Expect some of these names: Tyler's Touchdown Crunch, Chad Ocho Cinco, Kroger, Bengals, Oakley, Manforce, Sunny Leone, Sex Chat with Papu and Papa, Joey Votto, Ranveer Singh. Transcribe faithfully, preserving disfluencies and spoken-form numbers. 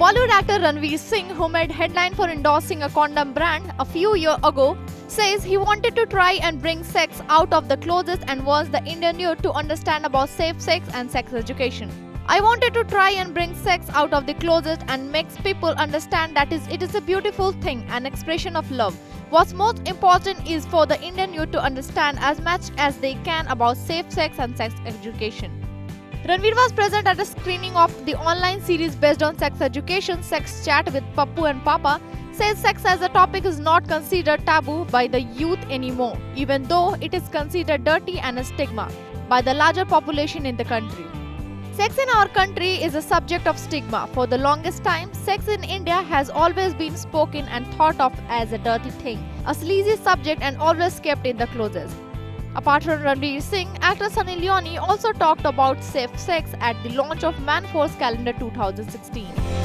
Bollywood actor Ranveer Singh, who made headline for endorsing a condom brand a few years ago, says he wanted to try and bring sex out of the closet and wants the Indian youth to understand about safe sex and sex education. I wanted to try and bring sex out of the closet and makes people understand that is it is a beautiful thing, an expression of love. What's most important is for the Indian youth to understand as much as they can about safe sex and sex education. Ranveer was present at a screening of the online series based on sex education, Sex Chat with Papu and Papa, says sex as a topic is not considered taboo by the youth anymore, even though it is considered dirty and a stigma by the larger population in the country. Sex in our country is a subject of stigma. For the longest time, sex in India has always been spoken and thought of as a dirty thing, a sleazy subject and always kept in the closets. Apart from Ranveer Singh, actor Sunny Leone also talked about safe sex at the launch of Manforce calendar two thousand sixteen.